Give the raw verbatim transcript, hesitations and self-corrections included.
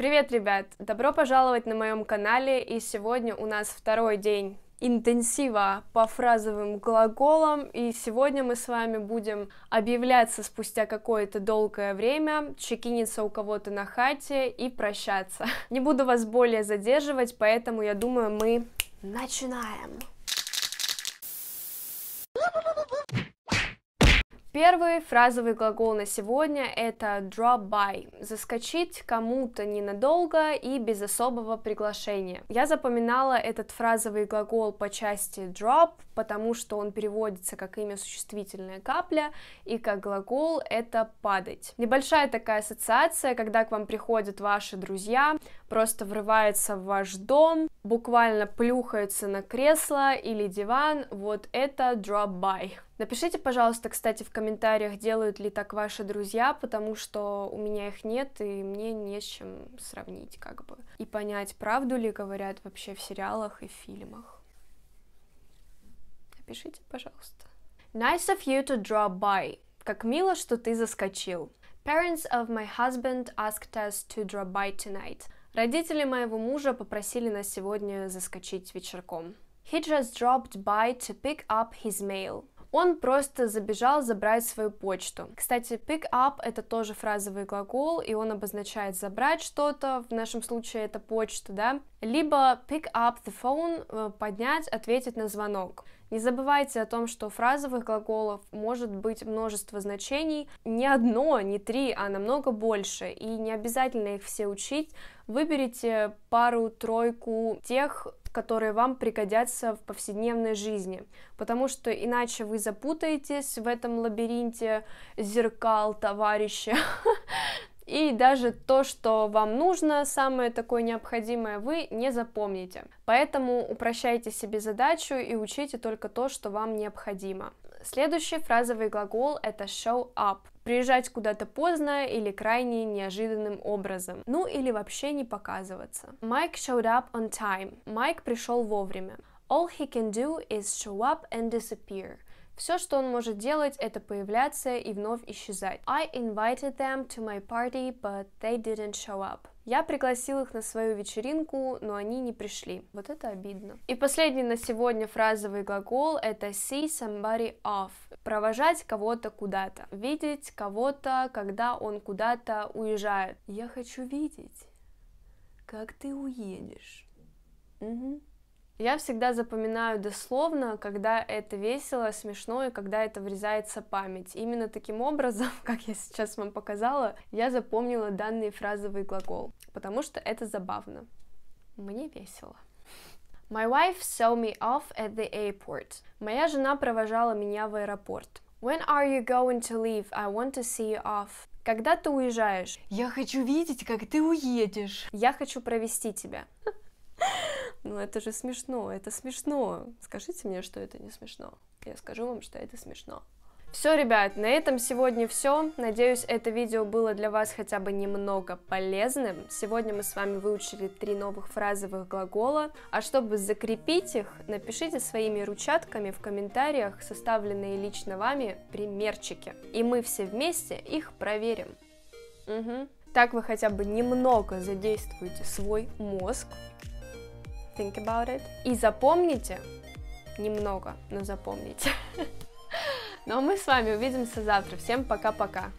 Привет, ребят! Добро пожаловать на моем канале, и сегодня у нас второй день интенсива по фразовым глаголам, и сегодня мы с вами будем объявляться спустя какое-то долгое время, чекиниться у кого-то на хате и прощаться. Не буду вас более задерживать, поэтому я думаю, мы начинаем! Первый фразовый глагол на сегодня это drop by, заскочить кому-то ненадолго и без особого приглашения. Я запоминала этот фразовый глагол по части drop, потому что он переводится как имя существительное капля, и как глагол это падать. Небольшая такая ассоциация, когда к вам приходят ваши друзья, просто врывается в ваш дом, буквально плюхается на кресло или диван, вот это drop by. Напишите, пожалуйста, кстати, в комментариях, делают ли так ваши друзья, потому что у меня их нет, и мне не с чем сравнить, как бы. И понять, правду ли говорят вообще в сериалах и фильмах. Напишите, пожалуйста. Nice of you to drop by. Как мило, что ты заскочил. Parents of my husband asked us to drop by tonight. Родители моего мужа попросили нас сегодня заскочить вечерком. He just dropped by to pick up his mail. Он просто забежал забрать свою почту. Кстати, pick up это тоже фразовый глагол, и он обозначает забрать что-то, в нашем случае это почту, да? Либо pick up the phone, поднять, ответить на звонок. Не забывайте о том, что у фразовых глаголов может быть множество значений, не одно, не три, а намного больше, и не обязательно их все учить. Выберите пару-тройку тех, которые вам пригодятся в повседневной жизни, потому что иначе вы запутаетесь в этом лабиринте зеркал, товарища, и даже то, что вам нужно, самое такое необходимое, вы не запомните. Поэтому упрощайте себе задачу и учите только то, что вам необходимо. Следующий фразовый глагол это show up. Приезжать куда-то поздно или крайне неожиданным образом. Ну или вообще не показываться. Mike showed up on time. Майк пришел вовремя. All he can do is show up and disappear. Все, что он может делать, это появляться и вновь исчезать. I invited them to my party, but they didn't show up. Я пригласил их на свою вечеринку, но они не пришли. Вот это обидно. И последний на сегодня фразовый глагол это see somebody off. Провожать кого-то куда-то. Видеть кого-то, когда он куда-то уезжает. Я хочу видеть, как ты уедешь. Угу. Я всегда запоминаю дословно, когда это весело, смешно и когда это врезается в память. Именно таким образом, как я сейчас вам показала, я запомнила данный фразовый глагол, потому что это забавно. Мне весело. My wife saw me off at the airport. Моя жена провожала меня в аэропорт. When are you going to leave? I want to see you off. Когда ты уезжаешь? Я хочу видеть, как ты уедешь. Я хочу провести тебя. Ну это же смешно, это смешно. Скажите мне, что это не смешно. Я скажу вам, что это смешно. Все, ребят, на этом сегодня все. Надеюсь, это видео было для вас хотя бы немного полезным. Сегодня мы с вами выучили три новых фразовых глагола. А чтобы закрепить их, напишите своими ручатками в комментариях составленные лично вами примерчики. И мы все вместе их проверим. Угу. Так вы хотя бы немного задействуете свой мозг. Think about it. И запомните, немного, но запомните. Ну а мы с вами увидимся завтра. Всем пока-пока.